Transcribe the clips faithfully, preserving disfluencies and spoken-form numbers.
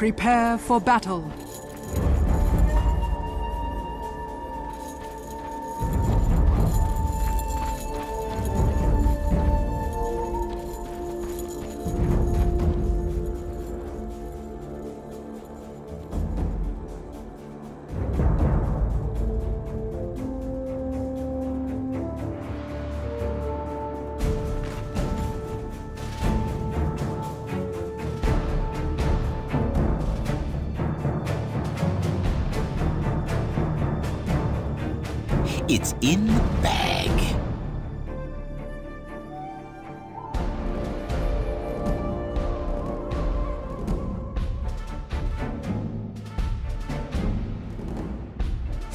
Prepare for battle. It's in the bag.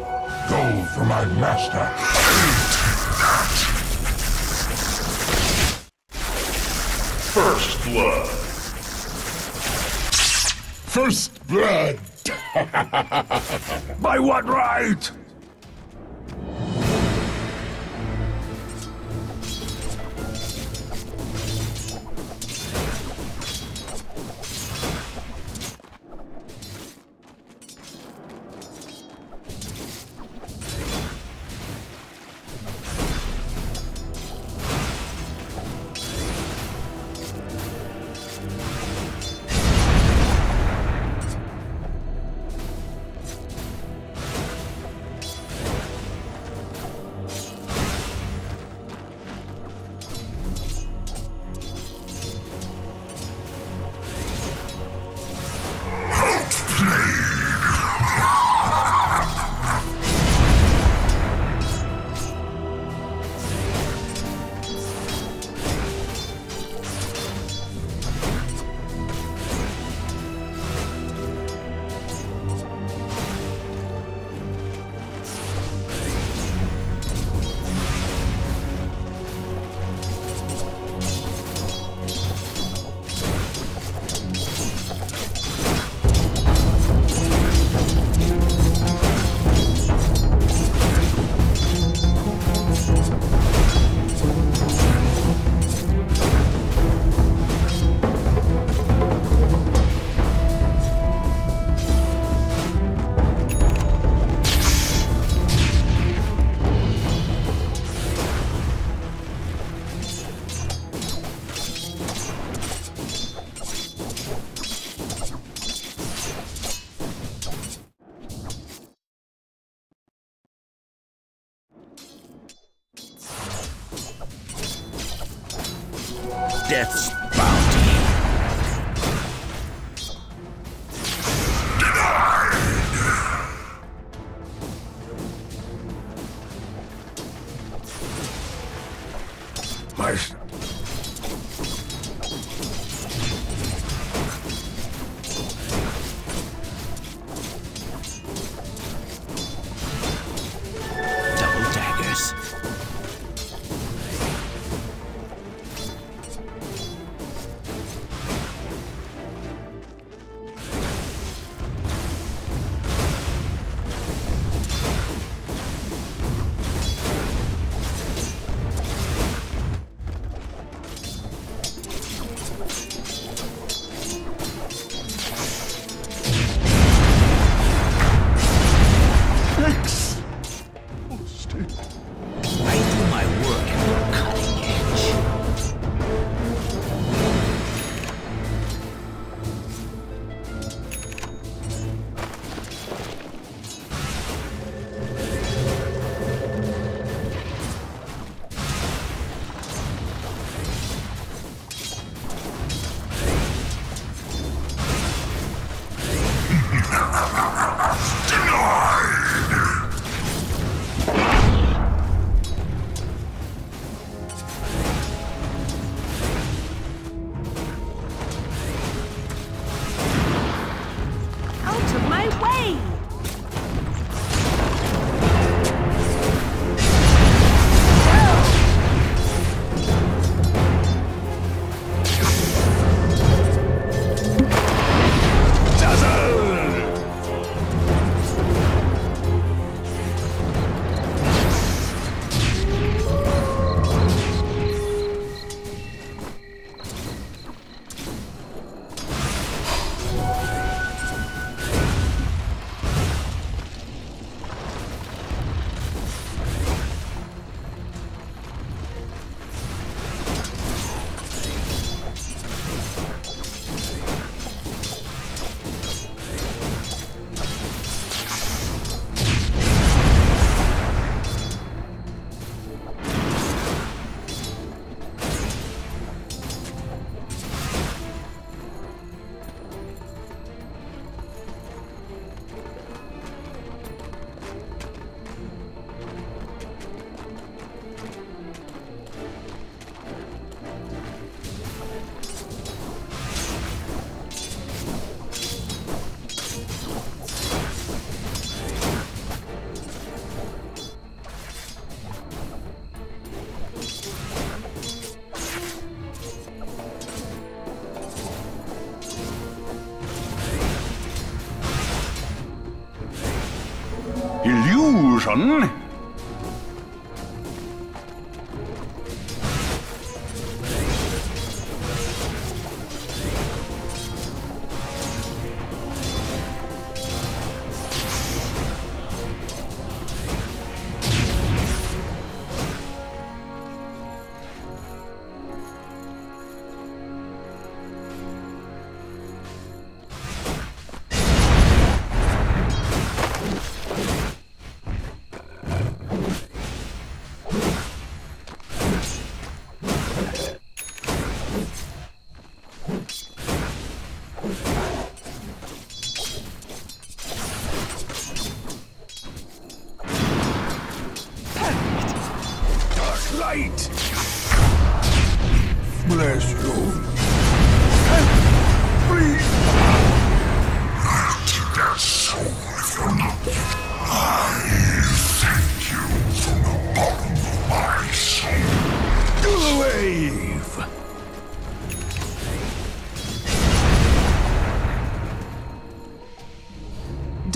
Go for my master. First blood. First blood. By what right? Death's bounty. Denied. My double daggers. action. Light! Bless you. Please! I'll take that soul from the... I thank you from the bottom of my soul. Shadow Wave!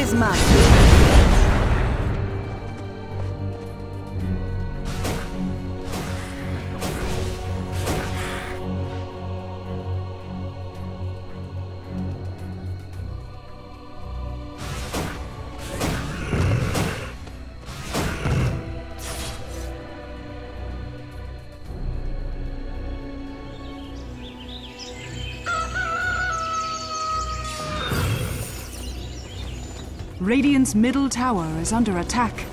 Is mine. Radiant's middle tower is under attack.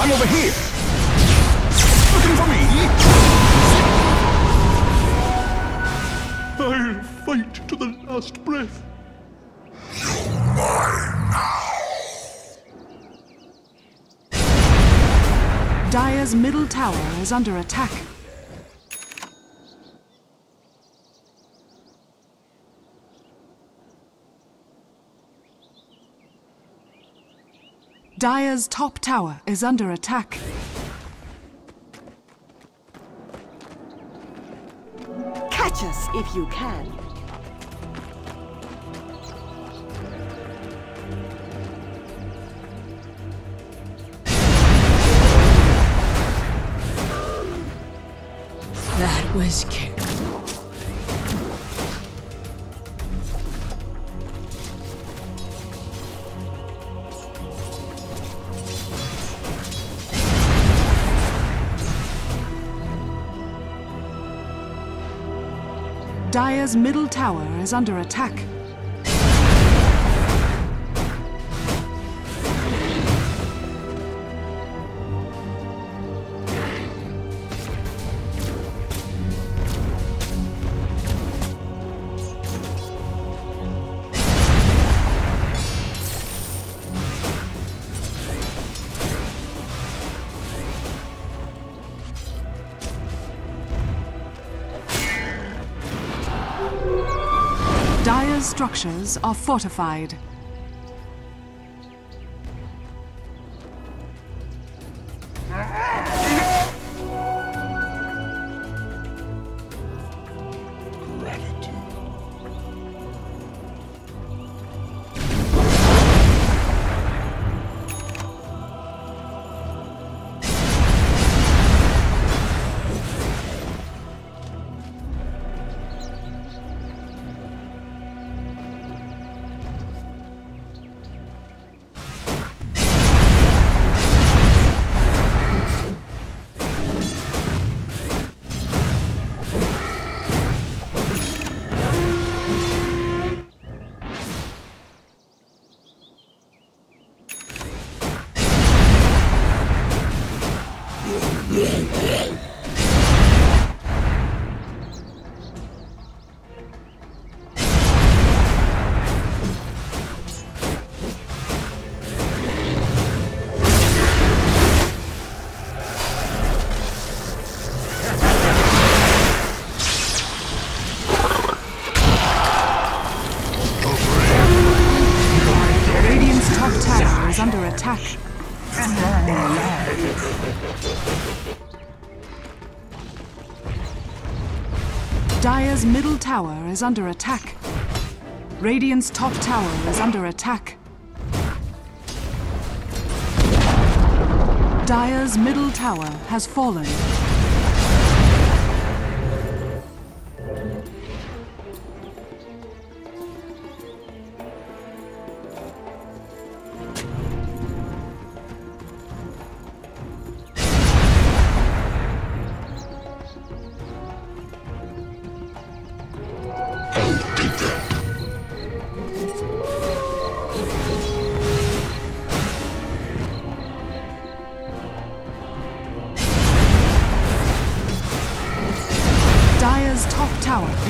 I'm over here! Looking for me! I'll fight to the last breath. Dire's middle tower is under attack. Dire's top tower is under attack. Catch us if you can. That was careful. Dire's middle tower is under attack. Dire's structures are fortified. attack. And they're alive. Dire's middle tower is under attack. Radiant's top tower is under attack. Dire's middle tower has fallen.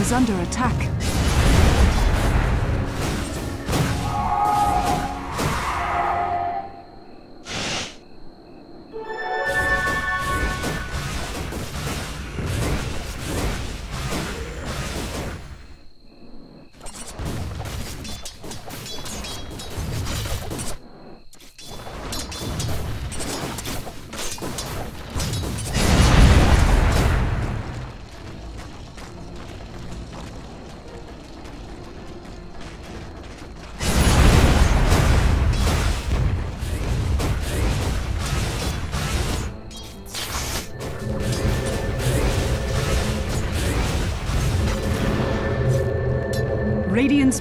Is under attack. Radiant's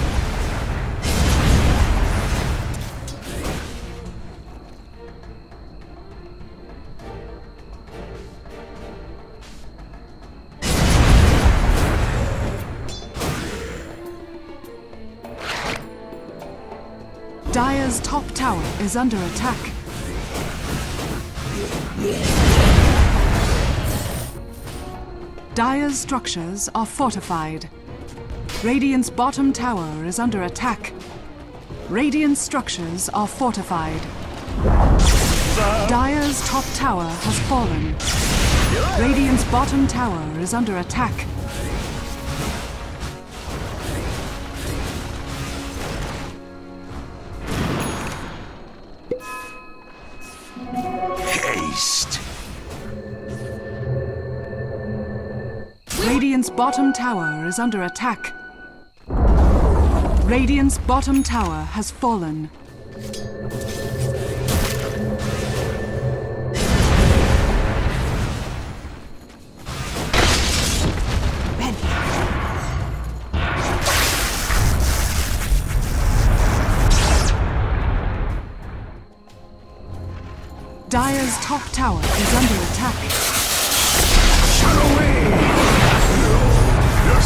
Dire's top tower is under attack. Dire's structures are fortified. Radiant's bottom tower is under attack. Radiant's structures are fortified. Dire's top tower has fallen. Radiant's bottom tower is under attack. Radiant's bottom tower is under attack. Radiant's bottom tower has fallen. Dire's top tower is under attack. Shadow Wave! You're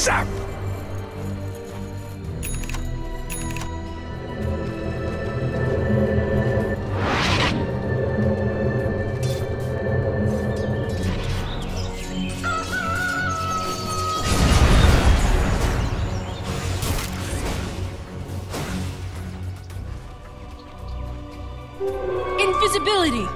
Zap! Invisibility!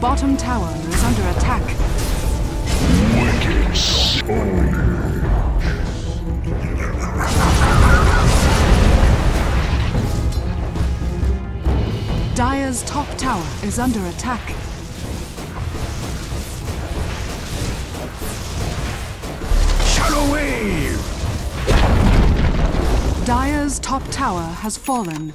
bottom tower is under attack. Wicked soul. Dire's top tower is under attack. Shadow Wave! Dire's top tower has fallen.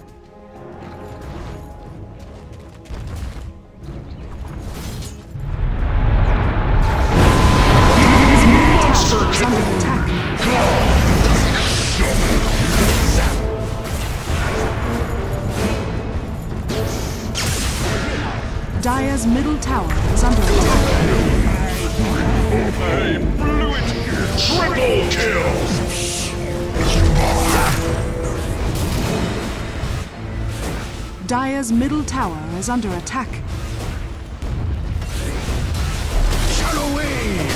Dire's middle tower is under attack. Dire's middle tower is under attack. I blew it! Triple kill! Dire's middle tower is under attack. Shadow Wave!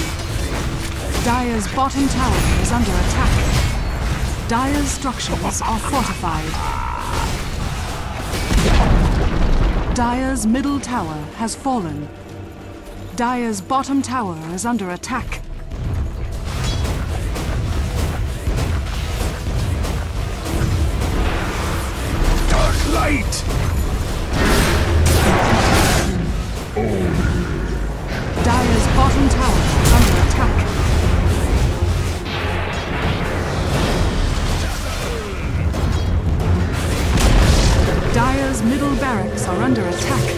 Dire's bottom tower is under attack. Dire's structures are fortified. Dire's middle tower has fallen. Dire's bottom tower is under attack. Dark Light! Dire's bottom tower is under attack. Dire's middle barracks are under attack.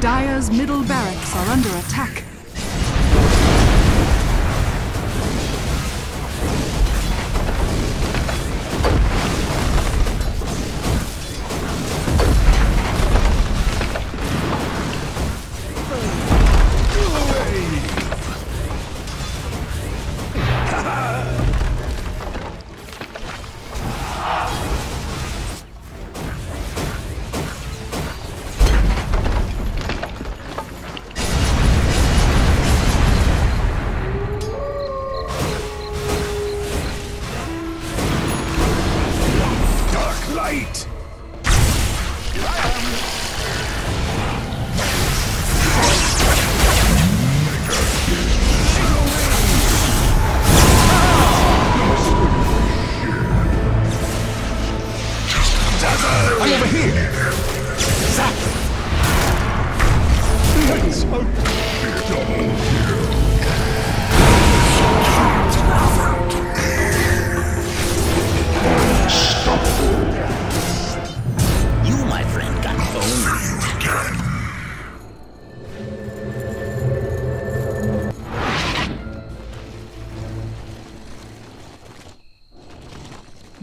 Dire's middle barracks are under attack.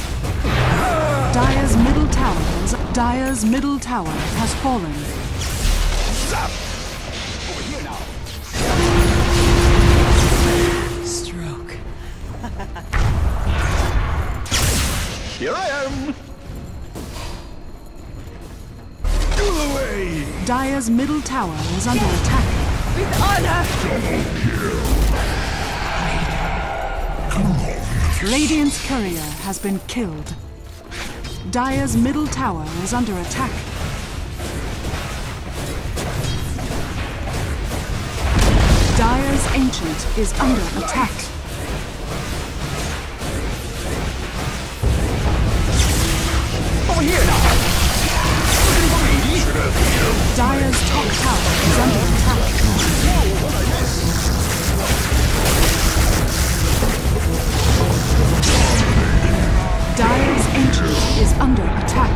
Dire's middle tower has fallen. Zap! Over here now. Stroke. Here I am. Go away. Dire's middle tower is under yes. attack. With honor. Double kill. Radiant's courier has been killed. Dire's middle tower is under attack. Dire's Ancient is under attack. Over here now! Dire's top tower is under attack. Dire's Ancient is under attack.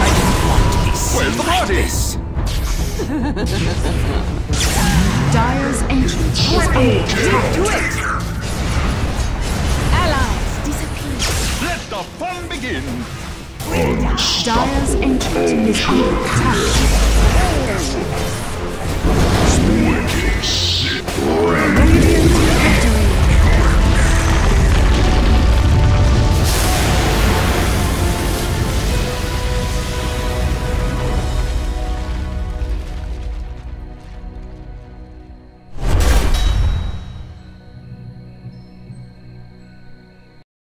I don't want to see. Where's the bodies? Dire's Ancient is under attack. Do it! Allies disappear. Let the fun begin. Dire's Ancient is under attack. Wicked sick.